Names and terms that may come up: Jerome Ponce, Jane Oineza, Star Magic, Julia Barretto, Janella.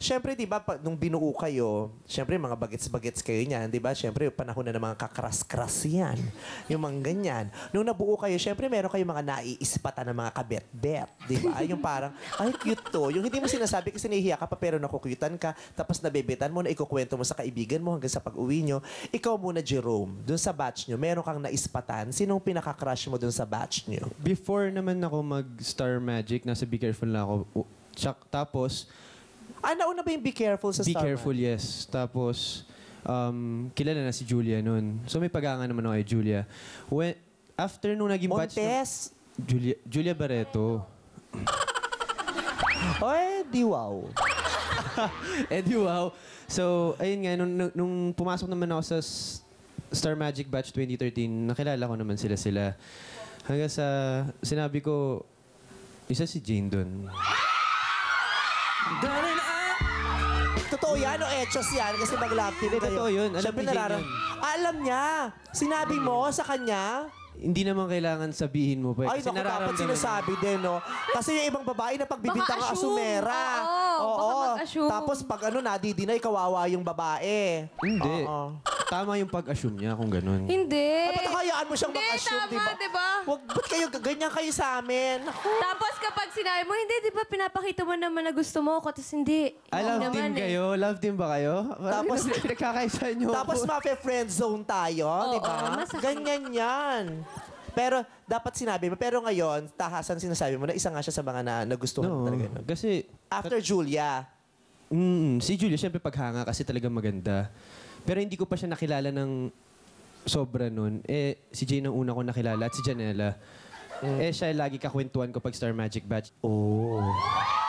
Siyempre, di ba, nung binuo kayo, siyempre, mga bagets-bagets kayo niyan, di ba? Siyempre, panahon na ng mga kakras-kras yan. Yung mga ganyan. Nung nabuo kayo, siyempre, meron kayong mga naiispata ng mga kabet-bet, di ba? Yung parang, ay, cute to. Yung hindi mo sinasabi kasi nahihiya ka pa, pero nakukutan ka, tapos nabebetan mo, na ikukwento mo sa kaibigan mo hanggang sa pag-uwi nyo. Ikaw muna, Jerome, dun sa batch nyo, meron kang naispatan. Sinong pinaka-crush mo dun sa batch nyo? Before naman ako mag-Star Magic, nasa Be Careful na ako. Tapos, nauna ba yung Be Careful sa Star Magic? Be Careful, yes. Tapos, kilala na si Julia nun. So, may pag-aangan naman ako kay Julia. When, after nung naging batch... Montes! Julia Barretto. Oy, di wow. Di wow. So, ayun nga, nung pumasok naman ako sa Star Magic Batch 2013, nakilala ko naman sila. Hanggang sa sinabi ko, isa si Jane dun. Totoo yan o etos yan? Kasi mag-love TV kayo. Totoo yun. Alam ni Jane yun. Alam niya. Sinabi mo sa kanya. Hindi naman kailangan sabihin mo ba? Ay, naku, dapat sinasabi din, no? Kasi yung ibang babae na pagbibintang ka asumera. Oo. Tapos pag ano, nadidinay, kawawa yung babae. Hindi. Tama yung pag-assume niya kung ganun. Hindi. Dapat hayaan mo siyang mag-assume, di ba? Hindi, tama, di ba? Huwag ba't kayo ganyan kayo sa amin? Tapos kapag sinabi mo, hindi, di ba, pinapakita mo naman na gusto mo ako, tapos hindi. I love team kayo? Love team ba kayo? Tapos, pinagkakaisa niyo. Tapos, mafe-friendzone tayo, di ba? Ganyan yan. Pero, dapat sinabi mo. Pero ngayon, tahasan sinasabi mo na isa nga siya sa mga nagustuhan mo talaga. Kasi... After Julia. Si Julia, siyempre paghanga kasi talagang maganda. Pero hindi ko pa siya nakilala ng sobra nun. Eh, si Jane ang una ko nakilala at si Janella. Eh, siya lagi kakwentuhan ko pag Star Magic Batch. Oh.